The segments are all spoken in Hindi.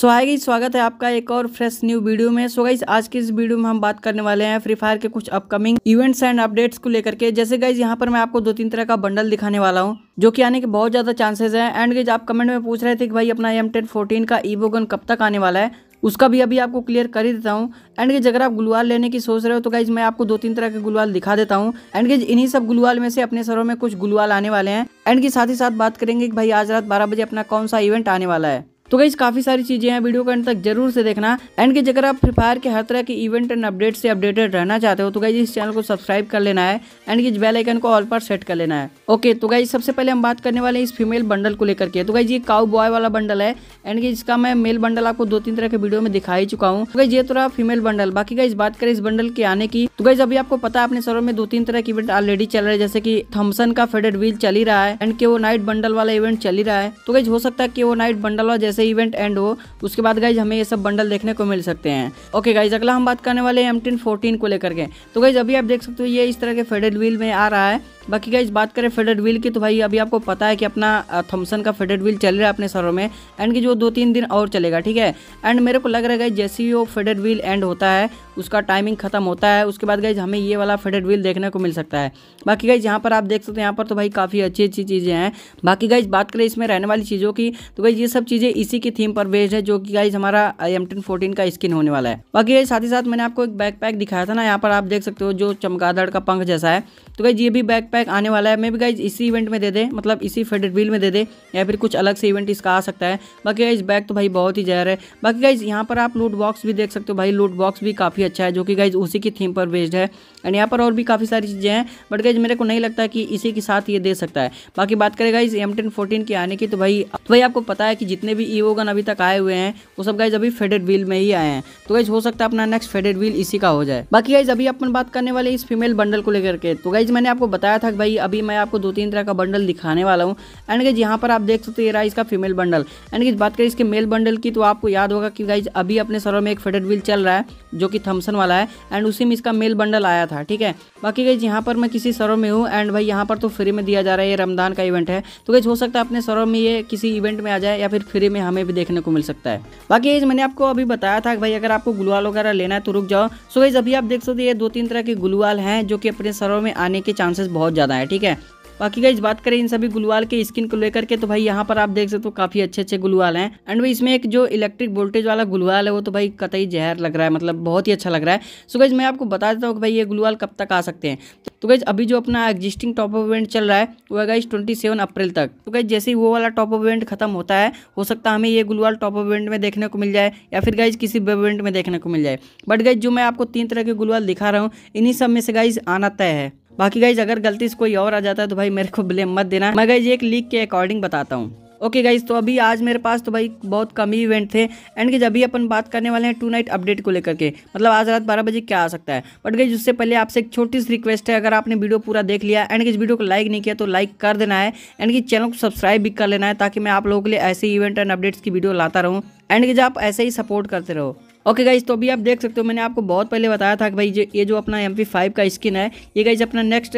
सो हाय गाइस, स्वागत है आपका एक और फ्रेश न्यू वीडियो में। सो गाइस, आज की इस वीडियो में हम बात करने वाले हैं फ्री फायर के कुछ अपकमिंग इवेंट्स एंड अपडेट्स को लेकर के। जैसे गाइस, यहाँ पर मैं आपको 2-3 तरह का बंडल दिखाने वाला हूँ जो कि आने के बहुत ज़्यादा चांसेस हैं। एंड गाइस, आप कमेंट में पूछ रहे थे कि भाई अपना M1014 का EVO गन कब तक आने वाला है, उसका भी अभी आपको क्लियर कर ही देता हूँ। एंड गाइस, अगर आप गुलवाल लेने की सोच रहे हो तो गाइस मैं आपको 2-3 तरह के गुलवाल दिखा देता हूँ। एंड गाइस, इन्हीं सब गुलवाल में से अपने शहरों में कुछ गुलवाल आने वाले हैं। एंड गाइस, साथ ही साथ बात करेंगे कि भाई आज रात 12 बजे अपना कौन सा इवेंट आने वाला है। तो गाइस, काफी सारी चीजें हैं, वीडियो को एंड तक जरूर से देखना। एंड गाइस, अगर आप फ्री फायर के हर तरह के इवेंट एंड अपडेट से अपडेटेड रहना चाहते हो तो गाइस इस चैनल को सब्सक्राइब कर लेना है। एंड गाइस, बेल आइकन को ऑल पर सेट कर लेना है। ओके, तो गाइस सबसे पहले हम बात करने वाले हैं इस फीमेल बंडल को लेकर के। तो गाइस, ये काउ बॉय वाला बंडल है। एंड गाइस, इसका मैं मेल बंडल आपको 2-3 तरह के वीडियो में दिखा ही चुका हूँ। तो गाइस, ये तो रहा फीमेल बंडल। बाकी गाइस, बात करें इस बंडल के आने की तो गाइस अभी आपको पता है अपने सर्वर में 2-3 तरह के इवेंट ऑलरेडी चल रहे हैं। जैसे कि थॉमसन का फेडेडव्हील चल ही रहा है एंड के वो नाइट बंडल वाला इवेंट चल ही रहा है। तो गाइस, हो सकता है कि वो नाइट बंडल वाला जैसे इवेंट एंड हो उसके बाद गाइज हमें ये सब बंडल देखने को मिल सकते हैं। ओके गाइज, अगला हम बात करने वाले हैं M1014 को लेकर के। तो गाइज अभी आप देख सकते हो ये इस तरह के फेडेड व्हील में आ रहा है। बाकी गाइज बात करें फेडेड व्हील की तो भाई अभी आपको पता है कि अपना थॉमसन का फेडेड व्हील चल रहा है अपने सर्वर में। एंड कि जो 2-3 दिन और चलेगा, ठीक है। एंड मेरे को लग रहा है गाइज जैसे ही वो फेडेड व्हील एंड होता है उसका टाइमिंग खत्म होता है उसके बाद गाइज हमें ये वाला फेडेड व्हील देखने को मिल सकता है। बाकी गाइज यहाँ पर आप देख सकते हो, यहाँ पर तो भाई काफ़ी अच्छी अच्छी चीज़ें हैं। बाकी गाइज बात करें इसमें रहने वाली चीज़ों की तो गाइज ये सब चीज़ें इसी की थीम पर बेस्ड है जो कि गाइज हमारा M1014 का स्किन होने वाला है। बाकी गाइज साथ ही साथ मैंने आपको एक बैकपैक दिखाया था ना, यहाँ पर आप देख सकते हो जो चमगादड़ का पंख जैसा है। तो गाइज ये भी बैकपैक आने वाला है। मे भी गाइज इसी इवेंट में दे दे, मतलब इसी फेडेड व्हील में दे दे या फिर कुछ अलग से इवेंट इसका आ सकता है। बाकी गाइज बैक तो भाई बहुत ही जहर है। बाकी गाइज यहाँ पर आप लूट बॉक्स भी देख सकते हो। भाई लूट बॉक्स भी काफ़ी अच्छा है जो कि गाइज उसी की थीम पर बेस्ड है। एंड यहाँ पर और भी काफ़ी सारी चीज़ें हैं बट गाइज मेरे को नहीं लगता कि इसी के साथ ये दे सकता है। बाकी बात करें गाइज M1014 के आने की तो भाई आपको पता है कि जितने भी EVO गन अभी तक आए हुए हैं वो सब गाइज अभी फेडेड व्हील में ही आए हैं। तो गाइज हो सकता है अपना नेक्स्ट फेडेड व्हील इसी का हो जाए। बाकी गाइज अभी अपन बात करने वाले इस फीमेल बंडल को लेकर के। तो गाइज मैंने आपको बताया था कि भाई अभी मैं आपको 2-3 तरह का बंडल दिखाने वाला हूँ। एंड गाइज यहाँ पर आप देख सकते हो ये रहा इसका फीमेल बंडल। एंड गाइज बात करें इसके मेल बंडल की तो आपको याद होगा कि गाइज अभी अपने सर्वर में एक फेडेड व्हील चल रहा है जो कि थॉमसन वाला है एंड उसी में इसका मेल बंडल आया था, ठीक है। बाकी गाइज यहाँ पर मैं किसी सर्वर में हूँ एंड भाई यहाँ पर तो फ्री में दिया जा रहा है, ये रमजान का इवेंट है। तो गाइज हो सकता है अपने सर्वर में ये किसी इवेंट में आ जाए या फिर फ्री में हमें भी देखने को मिल सकता है। बाकी गाइज मैंने आपको अभी बताया था कि भाई अगर आपको गुलवाल वगैरह लेना है तो रुक जाओ। सो गाइज अभी आप देख सकते हो ये 2-3 तरह के गुलवाल हैं जो कि अपने सर्वर में आने के चांसेस बहुत ज़्यादा है, ठीक है। बाकी गाइज बात करें इन सभी गुलवाल के स्किन को लेकर के तो भाई यहाँ पर आप देख सकते हो काफी अच्छे अच्छे गुलवाल हैं। एंड भाई इसमें एक जो इलेक्ट्रिक वोल्टेज वाला गुलवाल है वो तो भाई कतई जहर लग रहा है, मतलब बहुत ही अच्छा लग रहा है। सो गाइज मैं आपको बता देता हूँ कि भाई ये गुलवाल कब तक आ सकते हैं। तो गाइज अभी जो अपना एग्जिस्टिंग टॉप अप इवेंट चल रहा है वो है गाइज 27 अप्रैल तक। तो गाइज जैसे ही वो वाला टॉप अप इवेंट खत्म होता है हो सकता है हमें ये गुलवाल टॉप अप इवेंट में देखने को मिल जाए या फिर गाइज किसी वेब इवेंट में देखने को मिल जाए। बट गाइज जो मैं आपको 3 तरह के गुलवाल दिखा रहा हूँ इन्हीं सब में से गाइज आना तय है। बाकी गाइज अगर गलती से कोई और आ जाता है तो भाई मेरे को ब्लेम मत देना, मैं गाइज एक लीक के अकॉर्डिंग बताता हूँ। ओके गाइज, तो अभी आज मेरे पास तो भाई बहुत कम ही इवेंट थे। एंड गाइज अभी अपन बात करने वाले हैं टू नाइट अपडेट को लेकर के, मतलब आज रात 12 बजे क्या आ सकता है। बट गाइज उससे पहले आपसे एक छोटी सी रिक्वेस्ट है, अगर आपने वीडियो पूरा देख लिया एंड गाइज वीडियो को लाइक नहीं किया तो लाइक कर देना है। एंड गाइज चैनल को सब्सक्राइब भी कर लेना है ताकि मैं आप लोगों के लिए ऐसे इवेंट एंड अपडेट्स की वीडियो लाता रहूँ। एंड गाइज आप ऐसे ही सपोर्ट करते रहो। ओके गाइज, तो अभी आप देख सकते हो मैंने आपको बहुत पहले बताया था कि भाई ये जो अपना MP5 का स्किन है ये गाइज अपना नेक्स्ट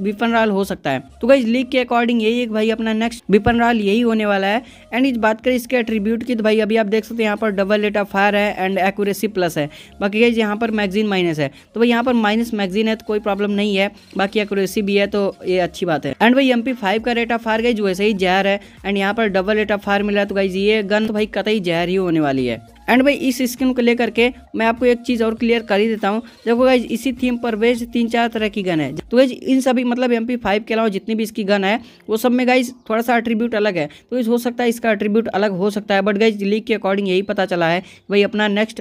विपन रॉयल हो सकता है। तो गाइज लीक के अकॉर्डिंग यही है कि भाई अपना नेक्स्ट विपन रॉयल यही होने वाला है। एंड इस बात करें इसके एट्रीब्यूट की तो भाई अभी आप देख सकते हो यहाँ पर डबल रेट ऑफ फायर है एंड एक्यूरेसी प्लस है। बाकी गाइज यहाँ पर मैगजीन माइनस है, तो भाई यहाँ पर माइनस मैगजीन है तो कोई प्रॉब्लम नहीं है। बाकी एक्यूरेसी भी है तो ये अच्छी बात है। एंड भाई MP5 का रेट ऑफ फायर गाइज वैसे ही जहर है एंड यहाँ पर डबल रेट ऑफ फायर मिला तो गाइज ये गन तो भाई कतई जहर ही होने वाली है। एंड भाई इस स्किन को लेकर के मैं आपको एक चीज़ और क्लियर कर ही देता हूँ। देखो गाइज इसी थीम पर वेज 3-4 तरह की गन है। तो गाइज इन सभी मतलब MP5 के अलावा जितनी भी इसकी गन है वो सब में गाइज थोड़ा सा एट्रीब्यूट अलग है। तो गाइज हो सकता है इसका एट्रीब्यूट अलग हो सकता है। बट गाइज लीक के अकॉर्डिंग यही पता चला है भाई अपना नेक्स्ट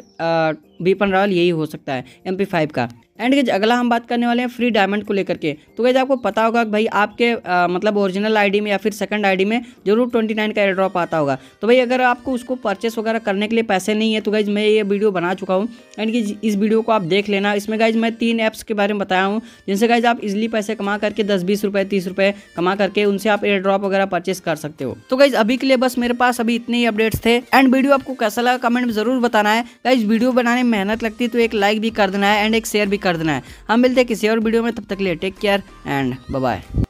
वीपन रॉयल यही हो सकता है MP5 का। एंड गाइज अगला हम बात करने वाले हैं फ्री डायमंड को लेकर के। तो गाइज आपको पता होगा कि भाई आपके मतलब ओरिजिनल आईडी में या फिर सेकंड आईडी में जरूर 29 का एयर ड्रॉप आता होगा। तो भाई अगर आपको उसको परचेस वगैरह करने के लिए पैसे नहीं है तो गाइज मैं ये वीडियो बना चुका हूँ। एंड गाइज इस वीडियो को आप देख लेना। इसमें गाइज मैं 3 ऐप्स के बारे में बताया हूँ जिनसे गाइज आप इजिली पैसे कमा करके 10, 20 रुपये, 30 रुपये कमा करके उनसे आप एयर ड्रॉप वगैरह परचेस कर सकते हो। तो गाइज अभी के लिए बस मेरे पास अभी इतने ही अपडेट्स थे। एंड वीडियो आपको कैसा लगा कमेंट में जरूर बताना है। गाइज वीडियो बनाने में मेहनत लगती है तो एक लाइक भी कर देना है एंड एक शेयर भी कर देना है। हम मिलते हैं किसी और वीडियो में, तब तक के लिए take care and bye bye.